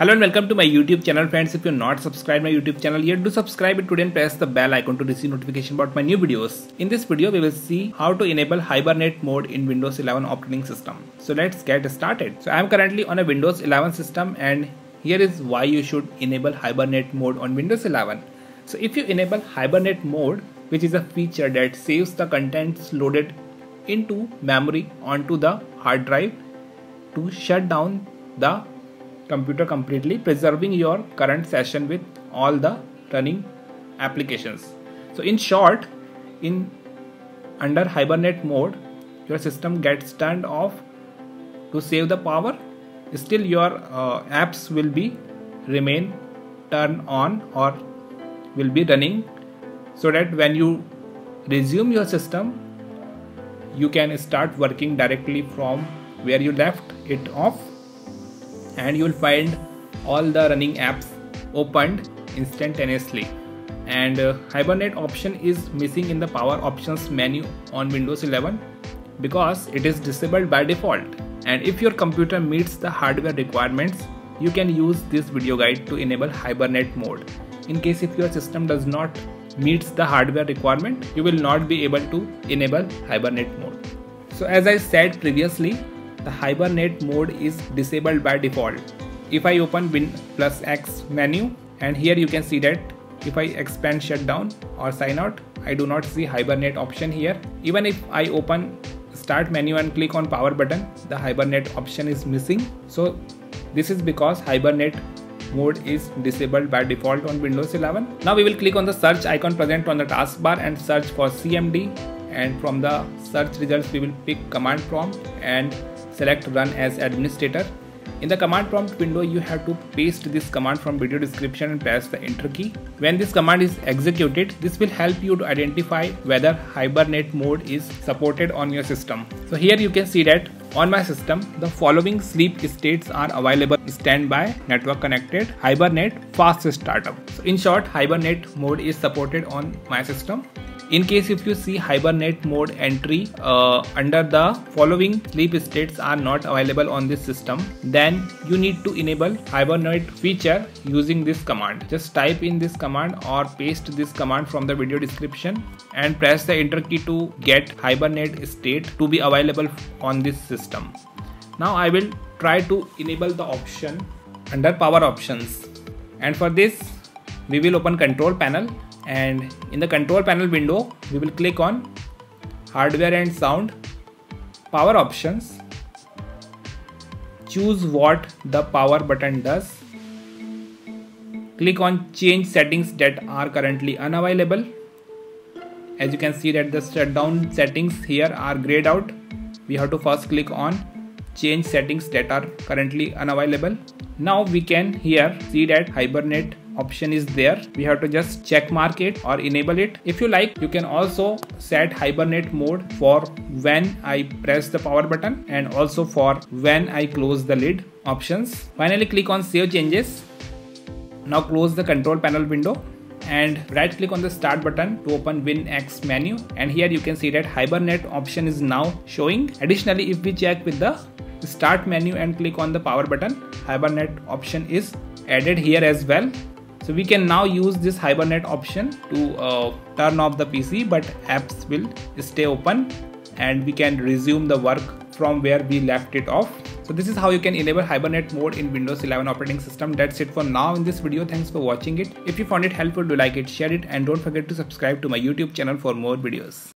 Hello and welcome to my YouTube channel, friends. If you're not subscribed my YouTube channel yet, do subscribe it today and press the bell icon to receive notification about my new videos. In this video, we will see how to enable hibernate mode in Windows 11 operating system. So let's get started. So I am currently on a Windows 11 system, and here is why you should enable hibernate mode on Windows 11. So if you enable hibernate mode, which is a feature that saves the contents loaded into memory onto the hard drive to shut down the computer completely, preserving your current session with all the running applications. So in short, under hibernate mode, your system gets turned off to save the power. Still your apps will be remain turned on or will be running, so that when you resume your system, you can start working directly from where you left it off, and you will find all the running apps opened instantaneously. And hibernate option is missing in the power options menu on Windows 11 because it is disabled by default. And if your computer meets the hardware requirements, you can use this video guide to enable hibernate mode. In case if your system does not meets the hardware requirement, you will not be able to enable hibernate mode. So as I said previously, the hibernate mode is disabled by default. If I open Win+X menu, and here you can see that if I expand shutdown or sign out, I do not see hibernate option here. Even if I open start menu and click on power button, the hibernate option is missing. So this is because hibernate mode is disabled by default on Windows 11. Now we will click on the search icon present on the taskbar and search for CMD, and from the search results we will pick command prompt and select run as administrator. In the command prompt window, you have to paste this command from video description and press the enter key. When this command is executed, this will help you to identify whether hibernate mode is supported on your system. So here you can see that on my system, the following sleep states are available: standby, network connected, hibernate, fast startup. So in short, hibernate mode is supported on my system. In case if you see hibernate mode entry under the following sleep states are not available on this system, then you need to enable hibernate feature using this command. Just type in this command or paste this command from the video description and press the enter key to get hibernate state to be available on this system. Now I will try to enable the option under power options, and for this we will open control panel. And in the control panel window, we will click on hardware and sound, power options, choose what the power button does, click on change settings that are currently unavailable. As you can see that the shutdown settings here are grayed out. We have to first click on change settings that are currently unavailable. Now we can here see that hibernate option is there. We have to just check mark it or enable it. If you like, you can also set hibernate mode for when I press the power button and also for when I close the lid options. Finally, click on save changes. Now close the control panel window and right click on the start button to open Win+X menu, and here you can see that hibernate option is now showing. Additionally, if we check with the start menu and click on the power button, hibernate option is added here as well. So we can now use this hibernate option to turn off the PC, but apps will stay open and we can resume the work from where we left it off. So this is how you can enable hibernate mode in Windows 11 operating system. That's it for now in this video. Thanks for watching it. If you found it helpful, do like it, share it, and don't forget to subscribe to my YouTube channel for more videos.